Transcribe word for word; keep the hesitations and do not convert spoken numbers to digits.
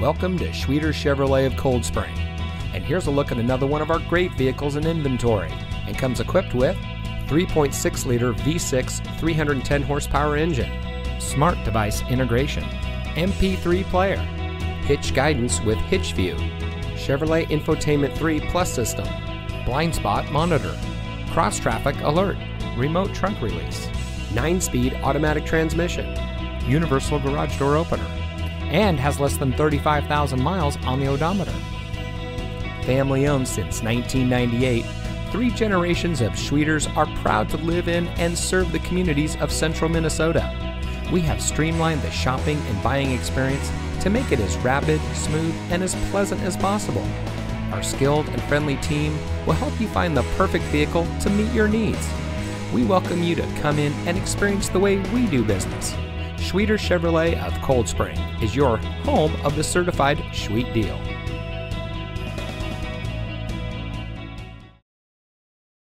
Welcome to Schwieters Chevrolet of Cold Spring. And here's a look at another one of our great vehicles in inventory, and comes equipped with three point six liter V six three hundred ten horsepower engine, smart device integration, M P three player, hitch guidance with HitchView, Chevrolet Infotainment three plus system, blind spot monitor, cross traffic alert, remote trunk release, nine speed automatic transmission, universal garage door opener, and has less than thirty-five thousand miles on the odometer. Family owned since nineteen ninety-eight, three generations of Schwieters are proud to live in and serve the communities of central Minnesota. We have streamlined the shopping and buying experience to make it as rapid, smooth, and as pleasant as possible. Our skilled and friendly team will help you find the perfect vehicle to meet your needs. We welcome you to come in and experience the way we do business. Schwieters Chevrolet of Cold Spring is your home of the certified Schwiet deal.